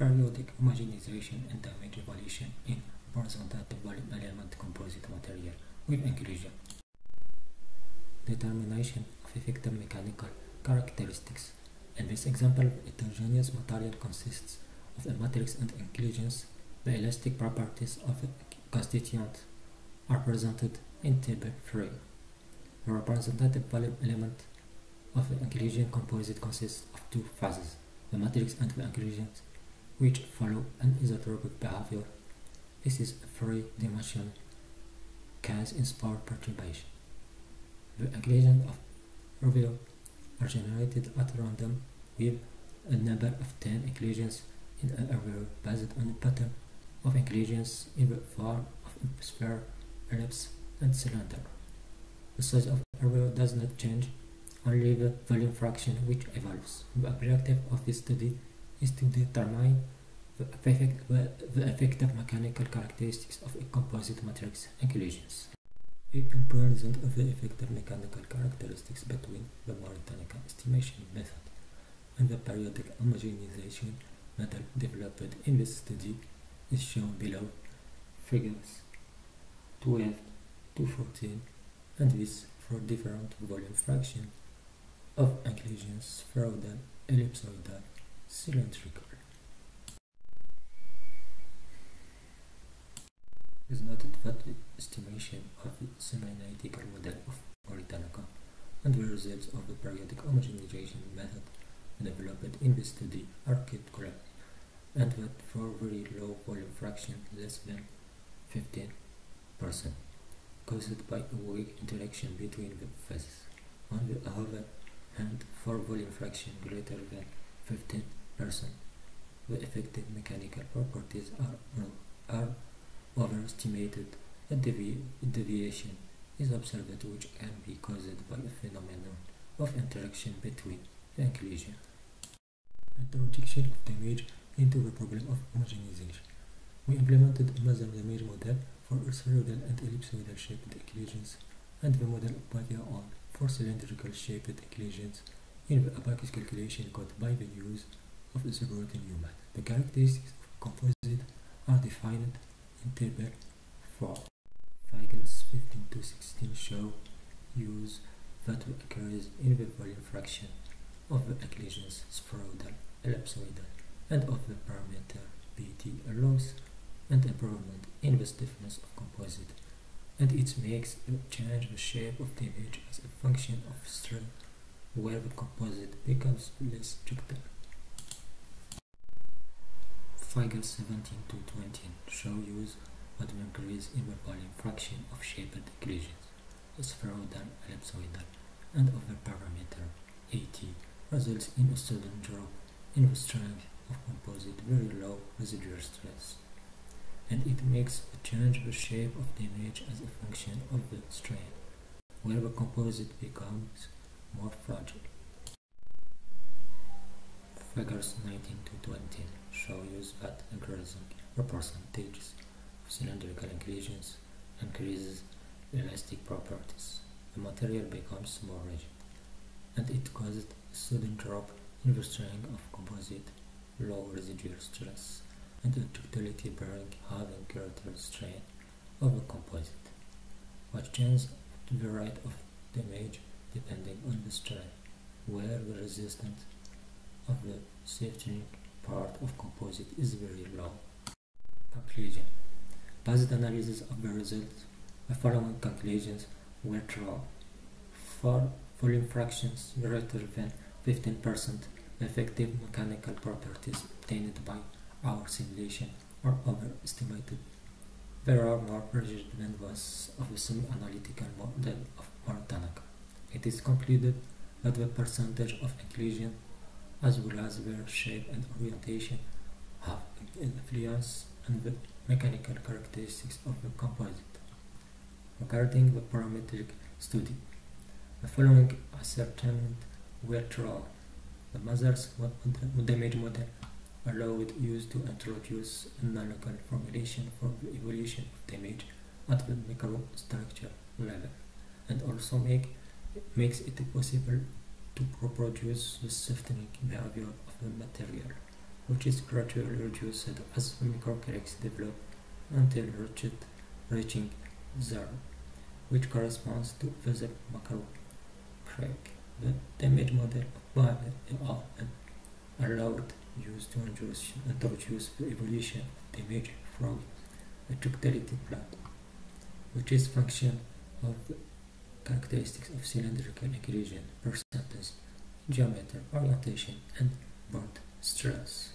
periodic homogenization and dynamic revolution in horizontal volume element composite material will encourage determination of effective mechanical characteristics. In this example, heterogeneous material consists of a matrix and inclusions. The elastic properties of a constituent are presented in table 3. The representative volume element of the inclusion composite consists of two phases, the matrix and the inclusions, which follow an isotropic behavior. This is a three-dimensional case-inspired perturbation. The inclusions of RVE are generated at random with a number of 10 inclusions in an RVE based on a pattern of inclusions in the form of a sphere, ellipse, and cylinder. The size of the RVE does not change, only the volume fraction which evolves. The objective of this study is to determine the effective mechanical characteristics of a composite matrix inclusions. A comparison of the effective mechanical characteristics between the Mori-Tanaka estimation method and the periodic homogenization method developed in this study is shown below, figures 12 to 14, and this for different volume fractions of inclusions, spheroidal, ellipsoidal, cylindrical. It is noted that the estimation of the semi-analytical model of Mori-Tanaka and the results of the periodic homogenization method developed in this study are kept correct, and that for very low volume fraction, less than 15%, caused by a weak interaction between the phases. On the other hand, for volume fraction greater than 15%, the effective mechanical properties are overestimated. A deviation is observed which can be caused by a phenomenon of interaction between the inclusion. Introduction of damage into the problem of homogenization. We implemented a mezzam damage model for spheroidal and ellipsoidal shaped inclusions, and the model of Baja for cylindrical shaped inclusions in the abacus calculation got by the use of the Zagorotti method. The characteristics of composite are defined in table 4. Figures 15 to 16 show use that occurs in the volume fraction of the inclusions spheroidal, ellipsoidal, and of the parameter BT allows an improvement in the stiffness of composite, and it makes a change the shape of the image as a function of strength, where the composite becomes less ductile. Figures 17 to 20 show use what will increase in the volume fraction of shaped inclusions, spheroidal, ellipsoidal, and of the parameter AT results in a sudden drop in the strength of composite, very low residual stress, and it makes a change the shape of the image as a function of the strain, where the composite becomes more fragile. Figures 19 to 20 show use that increasing the percentages of cylindrical inclusions increases elastic properties. The material becomes more rigid, and it causes a sudden drop in the strength of composite, low residual stress, and the ductility bearing having greater strain of the composite, which changes to the rate of damage depending on the strain, where the resistance of the softening part of composite is very low. Conclusion. Based analysis of the results, the following conclusions were drawn. For volume fractions greater than 15%, the effective mechanical properties obtained by our simulation are overestimated. They are more rigid than those of the semi-analytical model of Mori-Tanaka. It is concluded that the percentage of inclusion, as well as their shape and orientation, have an influence on the mechanical characteristics of the composite. Regarding the parametric study, the following ascertainments were drawn. The mezzam's damage model allowed use to introduce analytical formulation for the evolution of damage at the microstructure level, and also makes it possible to reproduce the softening behavior of the material which is gradually reduced as microgalaxies develop until reaching zero, which corresponds to the macro crack. The damage model of Baja allowed use to introduce the evolution of damage from a ductility plate, which is function of the characteristics of cylindrical inclination, percentage, geometry, orientation, and bond stress.